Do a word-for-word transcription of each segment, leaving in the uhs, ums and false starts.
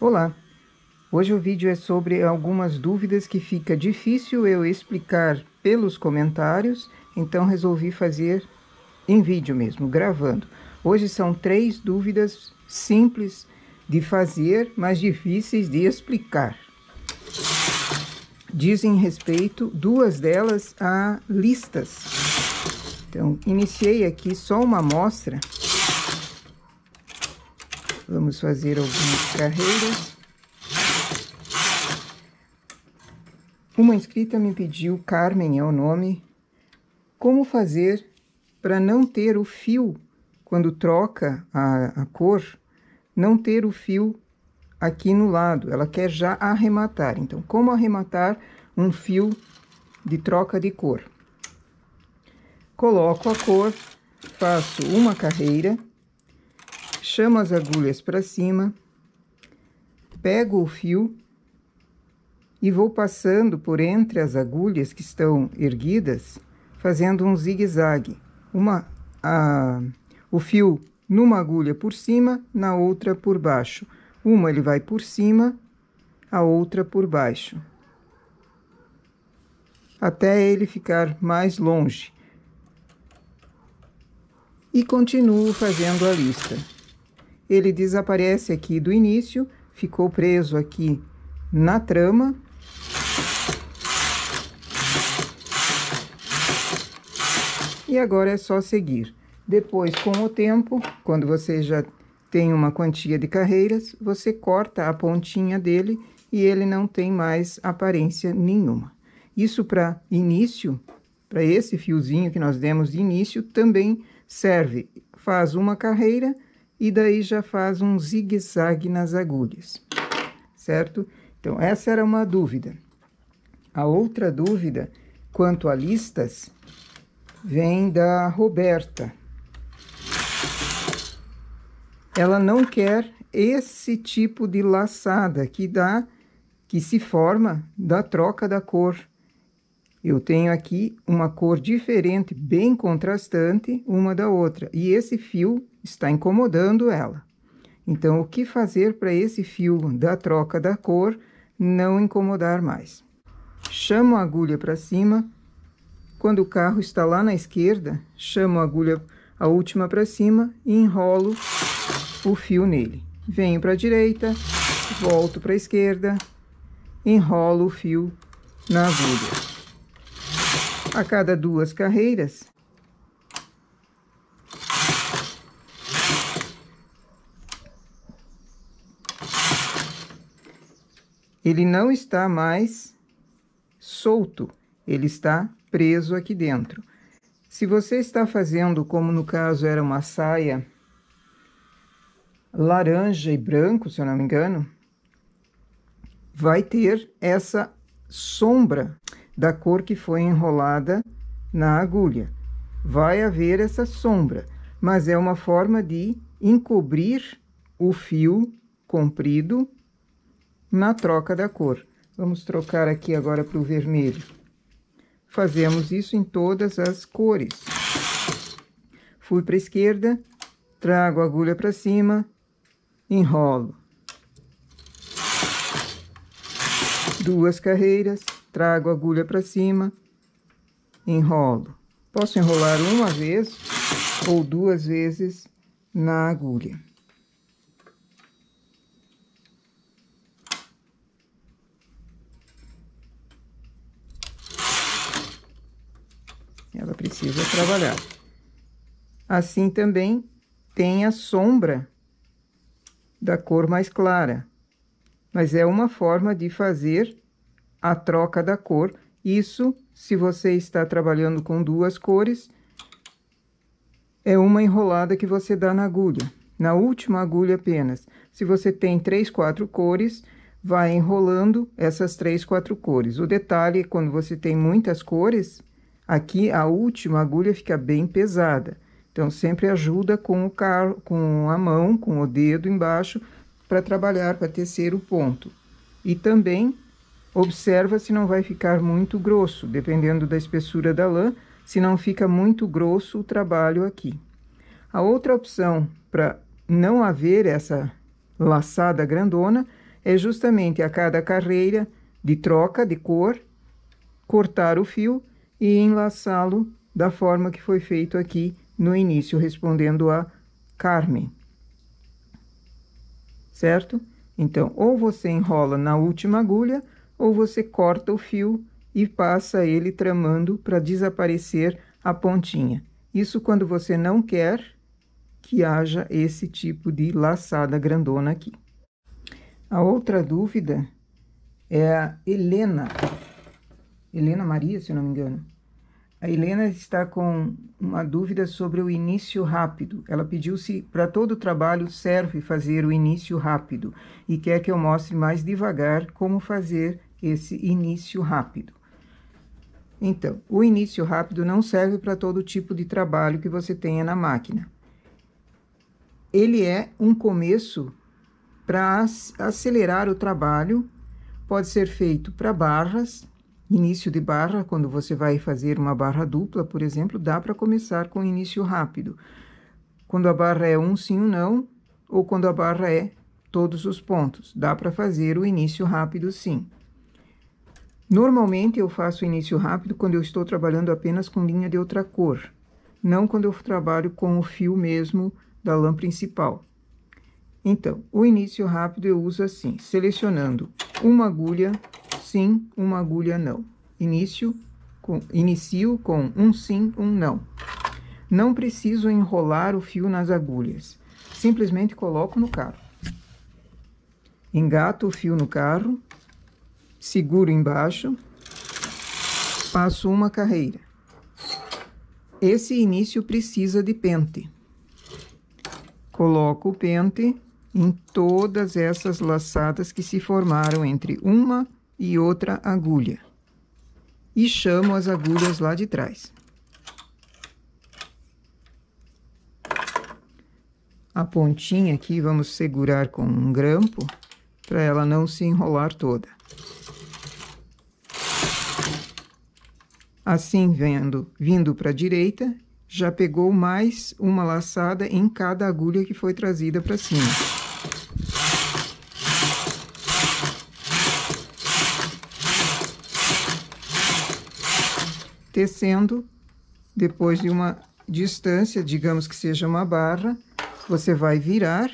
Olá! Hoje o vídeo é sobre algumas dúvidas que fica difícil eu explicar pelos comentários, então resolvi fazer em vídeo mesmo, gravando. Hoje são três dúvidas simples de fazer, mas difíceis de explicar. Dizem respeito, duas delas, a listas. Então, iniciei aqui só uma amostra. Vamos fazer algumas carreiras. Uma inscrita me pediu, Carmen é o nome, como fazer para não ter o fio, quando troca a, a cor, não ter o fio aqui no lado. Ela quer já arrematar. Então, como arrematar um fio de troca de cor? Coloco a cor, faço uma carreira, chamo as agulhas para cima, pego o fio e vou passando por entre as agulhas que estão erguidas, fazendo um zigue-zague. Uma, a, o fio numa agulha por cima, na outra por baixo. Uma ele vai por cima, a outra por baixo, até ele ficar mais longe. E continuo fazendo a lista. Ele desaparece aqui do início, ficou preso aqui na trama. E agora é só seguir. Depois, com o tempo, quando você já tem uma quantia de carreiras, você corta a pontinha dele e ele não tem mais aparência nenhuma. Isso para início, para esse fiozinho que nós demos de início, também serve. Faz uma carreira e daí já faz um zigue-zague nas agulhas, certo? Então, essa era uma dúvida. A outra dúvida, quanto a listas, vem da Roberta. Ela não quer esse tipo de laçada que dá, que se forma da troca da cor. Eu tenho aqui uma cor diferente, bem contrastante, uma da outra. E esse fio está incomodando ela. Então, o que fazer para esse fio da troca da cor não incomodar mais? Chamo a agulha para cima. Quando o carro está lá na esquerda, chamo a agulha, a última para cima, e enrolo o fio nele. Venho para a direita, volto para a esquerda, enrolo o fio na agulha. A cada duas carreiras, ele não está mais solto, ele está preso aqui dentro. Se você está fazendo, como no caso era uma saia laranja e branco, se eu não me engano, vai ter essa sombra da cor que foi enrolada na agulha. Vai haver essa sombra, mas é uma forma de encobrir o fio comprido na troca da cor. Vamos trocar aqui agora para o vermelho. Fazemos isso em todas as cores. Fui para a esquerda, trago a agulha para cima, enrolo. Duas carreiras, trago a agulha para cima, enrolo. Posso enrolar uma vez ou duas vezes na agulha. Ela precisa trabalhar. Assim também tem a sombra da cor mais clara, mas é uma forma de fazer a troca da cor. Isso, se você está trabalhando com duas cores, é uma enrolada que você dá na agulha, na última agulha apenas. Se você tem três, quatro cores, vai enrolando essas três, quatro cores. O detalhe é quando você tem muitas cores, aqui a última agulha fica bem pesada. Então, sempre ajuda com o carro, com a mão, com o dedo embaixo, para trabalhar, para tecer o ponto. E também observa se não vai ficar muito grosso, dependendo da espessura da lã, se não fica muito grosso o trabalho aqui. A outra opção, para não haver essa laçada grandona, é justamente a cada carreira de troca de cor, cortar o fio e enlaçá-lo da forma que foi feito aqui no início, respondendo a Carmen. Certo? Então, ou você enrola na última agulha, ou você corta o fio e passa ele tramando para desaparecer a pontinha. Isso quando você não quer que haja esse tipo de laçada grandona aqui. A outra dúvida é a Helena. Helena Maria, se não me engano. A Helena está com uma dúvida sobre o início rápido. Ela pediu se para todo trabalho serve fazer o início rápido e quer que eu mostre mais devagar como fazer esse início rápido. Então, o início rápido não serve para todo tipo de trabalho que você tenha na máquina. Ele é um começo para acelerar o trabalho, pode ser feito para barras, início de barra, quando você vai fazer uma barra dupla, por exemplo, dá para começar com início rápido. Quando a barra é um sim ou não, ou quando a barra é todos os pontos, dá para fazer o início rápido sim. Normalmente eu faço início rápido quando eu estou trabalhando apenas com linha de outra cor, não quando eu trabalho com o fio mesmo da lã principal. Então, o início rápido eu uso assim, selecionando uma agulha sim, uma agulha não. Início com, inicio com um sim, um não. Não preciso enrolar o fio nas agulhas. Simplesmente coloco no carro. Engato o fio no carro, seguro embaixo, passo uma carreira. Esse início precisa de pente. Coloco o pente em todas essas laçadas que se formaram entre uma e outra agulha. E chamo as agulhas lá de trás. A pontinha aqui vamos segurar com um grampo para ela não se enrolar toda. Assim, vendo, vindo para a direita, já pegou mais uma laçada em cada agulha que foi trazida para cima. Tecendo, depois de uma distância, digamos que seja uma barra, você vai virar,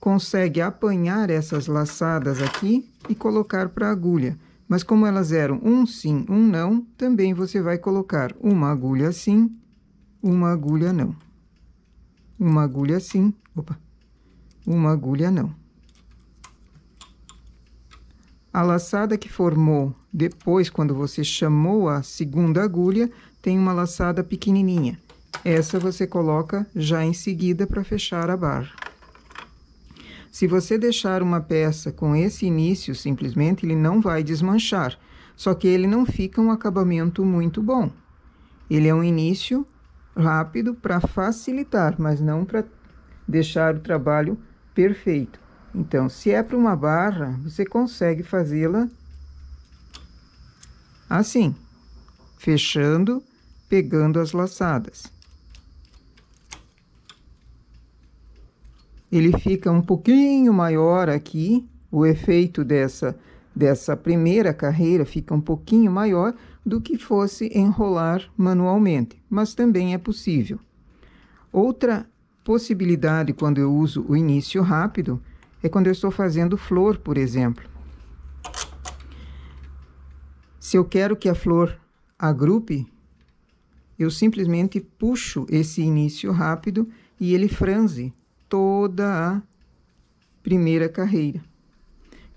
consegue apanhar essas laçadas aqui e colocar para a agulha. Mas como elas eram um sim, um não, também você vai colocar uma agulha sim, uma agulha não, uma agulha sim, opa, uma agulha não. A laçada que formou depois, quando você chamou a segunda agulha, tem uma laçada pequenininha. Essa você coloca já em seguida para fechar a barra. Se você deixar uma peça com esse início, simplesmente ele não vai desmanchar, só que ele não fica um acabamento muito bom. Ele é um início rápido para facilitar, mas não para deixar o trabalho perfeito. Então, se é para uma barra, você consegue fazê-la assim, fechando, pegando as laçadas. Ele fica um pouquinho maior aqui, o efeito dessa, dessa primeira carreira fica um pouquinho maior do que fosse enrolar manualmente, mas também é possível. Outra possibilidade quando eu uso o início rápido é quando eu estou fazendo flor, por exemplo. Se eu quero que a flor agrupe, eu simplesmente puxo esse início rápido e ele franze toda a primeira carreira.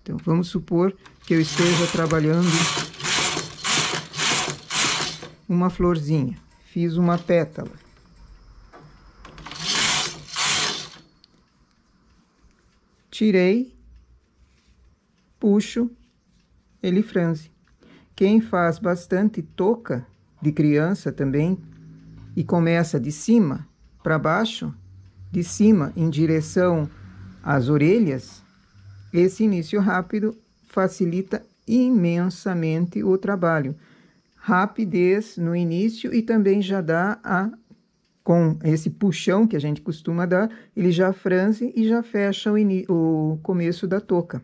Então, vamos supor que eu esteja trabalhando uma florzinha, fiz uma pétala. Tirei, puxo, ele franze. Quem faz bastante touca de criança também e começa de cima para baixo, de cima em direção às orelhas, esse início rápido facilita imensamente o trabalho. Rapidez no início e também já dá a, com esse puxão que a gente costuma dar, ele já franze e já fecha o, in, o começo da touca.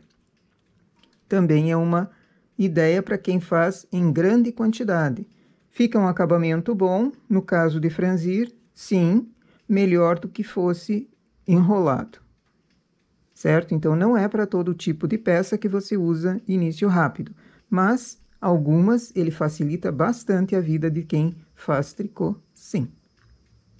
também é uma ideia para quem faz em grande quantidade. Fica um acabamento bom, no caso de franzir, sim, melhor do que fosse enrolado, certo? Então, não é para todo tipo de peça que você usa início rápido, mas algumas ele facilita bastante a vida de quem faz tricô, sim.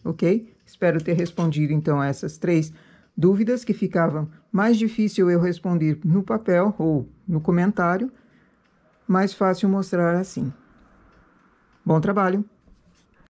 Ok? Espero ter respondido, então, a essas três dúvidas que ficavam mais difícil eu responder no papel ou no comentário, mais fácil mostrar assim. Bom trabalho!